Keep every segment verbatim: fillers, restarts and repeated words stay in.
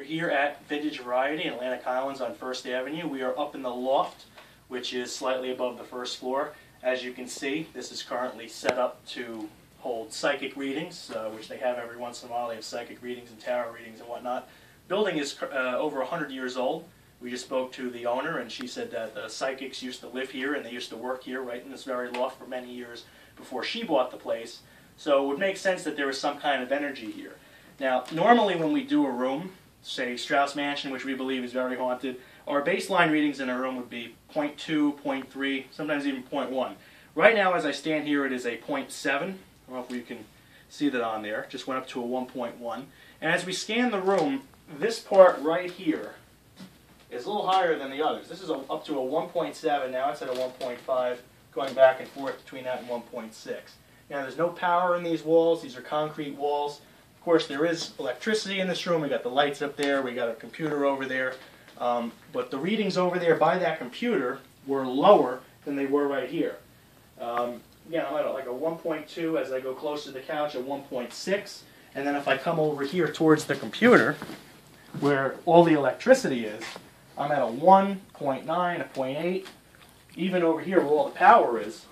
We're here at Vintage Variety in Atlantic Highlands on First Avenue. We are up in the loft, which is slightly above the first floor. As you can see, this is currently set up to hold psychic readings, uh, which they have every once in a while. They have psychic readings and tarot readings and whatnot. Building is uh, over one hundred years old. We just spoke to the owner, and she said that the psychics used to live here and they used to work here right in this very loft for many years before she bought the place. So it would make sense that there was some kind of energy here. Now, normally when we do a room, say Strauss Mansion, which we believe is very haunted, our baseline readings in a room would be zero point two, zero point three, sometimes even zero point one. Right now, as I stand here, it is a zero point seven. I don't know if you can see that on there. Just went up to a one point one. And as we scan the room, this part right here is a little higher than the others. This is a, up to a one point seven. Now it's at a one point five, going back and forth between that and one point six. Now there's no power in these walls. These are concrete walls. Of course, there is electricity in this room. We got the lights up there. We got a computer over there. Um, but the readings over there by that computer were lower than they were right here. Um, Again, I'm at like a one point two as I go close to the couch, a one point six. And then if I come over here towards the computer, where all the electricity is, I'm at a one point nine, a zero point eight. Even over here where all the power is,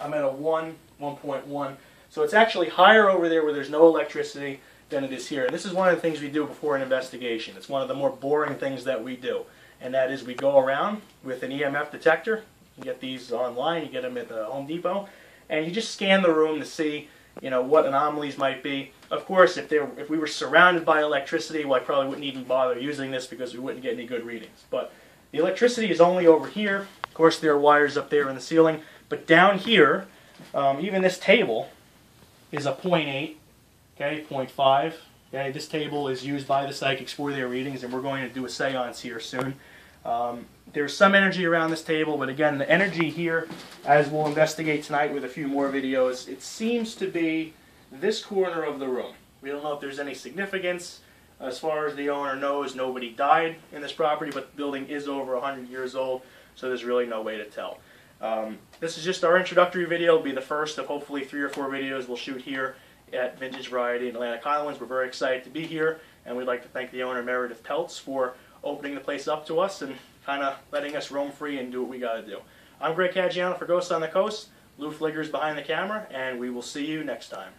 I'm at a one, one point one. So it's actually higher over there where there's no electricity than it is here. And this is one of the things we do before an investigation. It's one of the more boring things that we do. And that is we go around with an E M F detector. You get these online, you get them at the Home Depot, and you just scan the room to see, you know, what anomalies might be. Of course, if, they were, if we were surrounded by electricity, well, I probably wouldn't even bother using this because we wouldn't get any good readings. But the electricity is only over here. Of course, there are wires up there in the ceiling. But down here, um, even this table is a zero point eight, okay, zero point five. Okay? This table is used by the psychics for their readings, and we're going to do a seance here soon. Um, there's some energy around this table, but again, the energy here, as we'll investigate tonight with a few more videos, it seems to be this corner of the room. We don't know if there's any significance. As far as the owner knows, nobody died in this property, but the building is over one hundred years old, so there's really no way to tell. Um, this is just our introductory video. It'll be the first of hopefully three or four videos we'll shoot here at Vintage Variety in Atlantic Highlands. We're very excited to be here, and we'd like to thank the owner, Meredith Peltz, for opening the place up to us and kind of letting us roam free and do what we got to do. I'm Greg Caggiano for Ghosts on the Coast, Lou Fliggers behind the camera, and we will see you next time.